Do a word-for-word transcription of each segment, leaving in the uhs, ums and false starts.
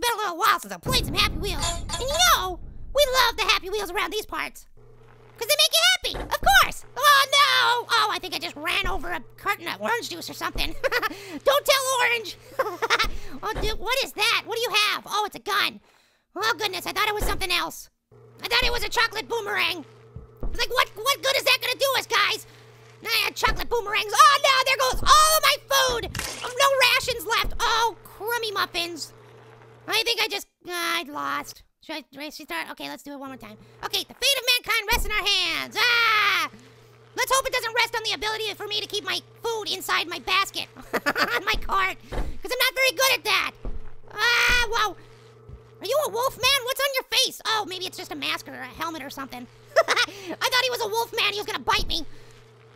It's been a little while since I played some Happy Wheels. And you know, we love the Happy Wheels around these parts. Because they make you happy, of course. Oh, no. Oh, I think I just ran over a carton of orange juice or something. Don't tell Orange. Oh, dude, what is that? What do you have? Oh, it's a gun. Oh, goodness, I thought it was something else. I thought it was a chocolate boomerang. It's like, what, what good is that going to do us, guys? Nah, chocolate boomerangs. Oh, no, there goes all of my food. Oh, no rations left. Oh, crummy muffins. I think I just, uh, I lost. Should I restart? Okay, let's do it one more time. Okay, the fate of mankind rests in our hands. Ah! Let's hope it doesn't rest on the ability for me to keep my food inside my basket. On my cart. Because I'm not very good at that. Ah, wow. Are you a wolf man? What's on your face? Oh, maybe it's just a mask or a helmet or something. I thought he was a wolf man. He was going to bite me.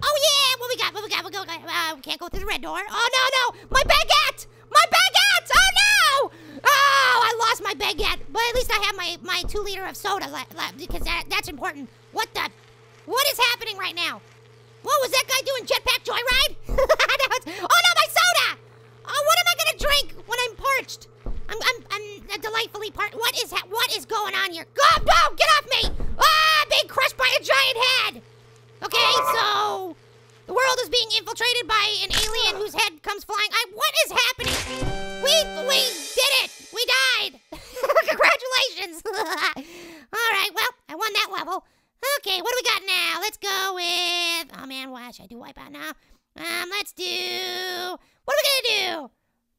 Oh, yeah. What we got? What we got? We go, uh, can't go through the red door. Oh, no, no. My baguette. My baguette. Oh, no. Oh, I lost my baguette. But at least I have my, my two liter of soda left because that, that's important. What the? What is happening right now? What was that guy doing? Jetpack Joyride? Oh, no, my soda. Oh, what am I going to drink when I'm parched? I'm, I'm, I'm delightfully part. What is ha what is going on here? Go, oh, no, get off me! Ah, I'm being crushed by a giant head. Okay, so the world is being infiltrated by an alien whose head comes flying. I, what is happening? We, we did it. We died. Congratulations. All right, well, I won that level. Okay, what do we got now? Let's go with. Oh man, why should I do Wipeout now? Um, let's do. What are we gonna do?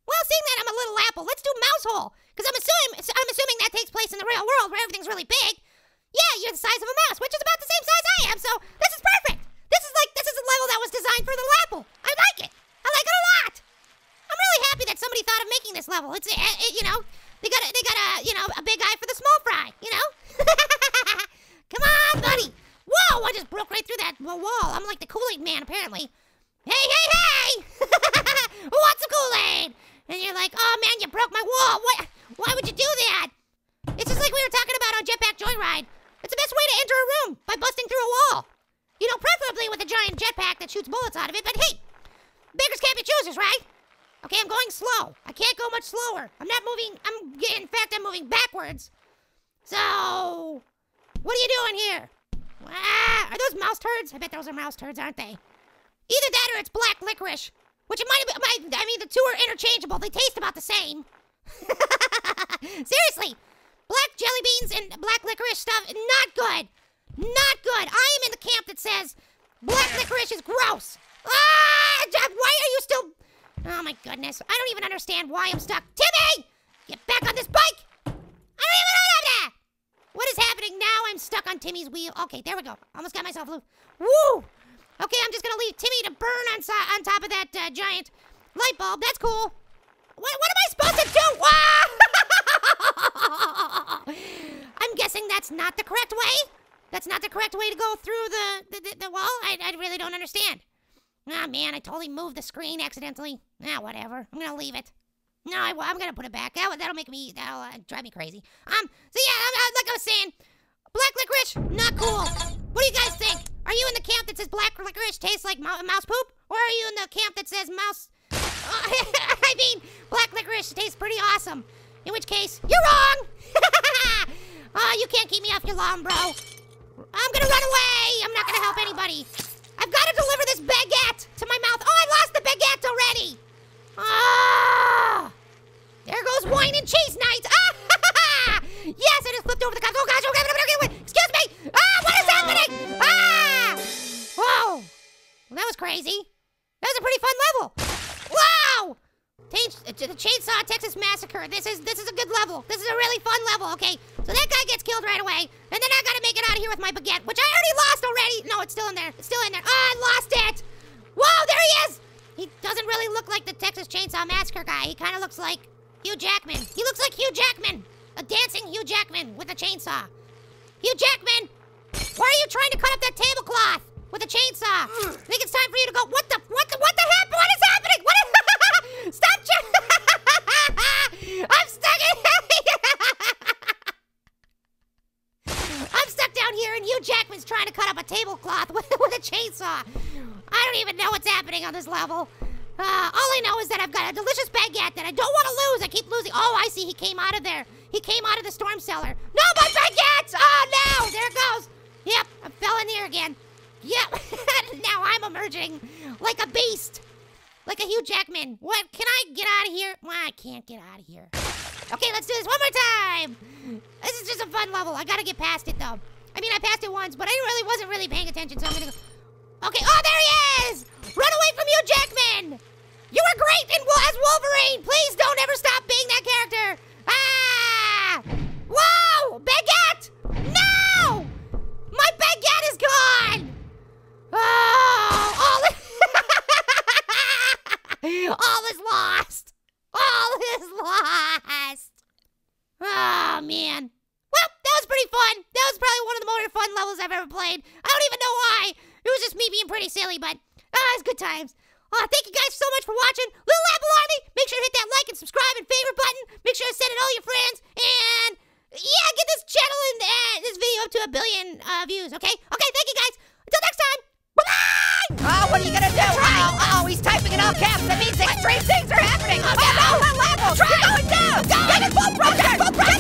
Well, seeing that I'm a little apple, let's do mouse hole. Because I'm assuming I'm assuming that takes place in the real world where everything's really big. Yeah, you're the size of a mouse, which is about the same size I am, so this is perfect. This is like, this is a level that was designed for the little apple. I like it. I like it a lot. I'm really happy that somebody thought of making this level. It's, it, it, you know, they got, a, they got a, you know, a big eye for the small fry, you know? Come on, buddy. Whoa, I just broke right through that wall. I'm like the Kool-Aid man, apparently. Hey, hey, hey. Who wants some Kool-Aid? And you're like, oh man, you broke my wall. What? Why would you do that? It's just like we were talking about on Jetpack Joyride. It's the best way to enter a room, by busting through a wall. You know, preferably with a giant jetpack that shoots bullets out of it, but hey, beggars can't be choosers, right? Okay, I'm going slow. I can't go much slower. I'm not moving, I'm, in fact, I'm moving backwards. So, what are you doing here? Ah, are those mouse turds? I bet those are mouse turds, aren't they? Either that or it's black licorice. Which it might have been, I mean, the two are interchangeable. They taste about the same. Seriously. Black jelly beans and black licorice stuff, not good. Not good. I am in the camp that says black licorice is gross. Ah, why are you still... Oh, my goodness. I don't even understand why I'm stuck. Timmy! Get back on this bike! I don't even know that! What is happening now? I'm stuck on Timmy's wheel. Okay, there we go. Almost got myself looped. Woo! Okay, I'm just gonna leave Timmy to burn on, so on top of that uh, giant light bulb. That's cool. What, what am I supposed to do? Ah! I'm guessing that's not the correct way. That's not the correct way to go through the, the, the, the wall. I, I really don't understand. Ah, oh, man, I totally moved the screen accidentally. Ah, oh, whatever. I'm gonna leave it. No, I, I'm gonna put it back. That, that'll make me, that'll uh, drive me crazy. Um, so yeah, like I was saying, black licorice, not cool. What do you guys think? Are you in the camp that says black licorice tastes like mouse poop? Or are you in the camp that says mouse... Oh, I mean, black licorice tastes pretty awesome. In which case, you're wrong! Oh, you can't keep me off your lawn, bro. I'm gonna run away! I'm not gonna help anybody. I've gotta deliver this baguette to my mouth. Oh, I lost the baguette already! Ah! Oh, there goes wine and cheese night! Ah! Yes, I just flipped over the cops. Oh, gosh, okay, okay, excuse me! Ah, what is happening? Ah! Whoa! Well, that was crazy. That was a pretty fun level. Wow! The Chainsaw Texas Massacre. This is this is a good level. This is a really fun level, okay? So that guy gets killed right away, and then I gotta make it out of here with my baguette, which I already lost already. No, it's still in there. It's still in there. Oh, I lost it! Whoa, there he is! He doesn't really look like the Texas Chainsaw Massacre guy. He kind of looks like Hugh Jackman. He looks like Hugh Jackman. A dancing Hugh Jackman with a chainsaw. Hugh Jackman, why are you trying to cut up that tablecloth with a chainsaw? I think it's time for you to go. What the? What the? What the heck? What is happening? What is? Stop! I'm stuck in. I'm stuck down here, and Hugh Jackman's trying to cut up a tablecloth with, with a chainsaw. I don't even know what's happening on this level. Uh, all I know is that I've got a delicious baguette that I don't want to lose. I keep losing. Oh, I see. He came out of there. He came out of the storm cellar. No, my baguettes! Oh, no! There it goes. Yep, I fell in here again. Yep. Now I'm emerging like a beast. Like a Hugh Jackman. What? Can I get out of here? Well, I can't get out of here. Okay, let's do this one more time. This is just a fun level. I got to get past it, though. I mean, I passed it once, but I really wasn't really paying attention, so I'm going to go. Okay. Oh, there he is! Run away from Hugh Jackman! You were great in, as Wolverine! Please don't ever stop being that character! Ah! Whoa! Baguette! No! My baguette is gone! Oh! All, all is lost! All is lost! Oh, man. Well, that was pretty fun. That was probably one of the more fun levels I've ever played. I don't even know why. It was just me being pretty silly, but... Ah, it's good times. Uh, thank you guys so much for watching. Little Apple Army, make sure to hit that like and subscribe and favorite button. Make sure to send it all your friends. And, yeah, get this channel and uh, this video up to a billion uh, views, okay? Okay, thank you guys. Until next time, bye-bye! Oh, what are you going to do? Uh-oh, uh-oh, he's typing in all caps. That means extreme things are happening. Oh, no, my level. Try. You're going down. Go. Get it full pressure.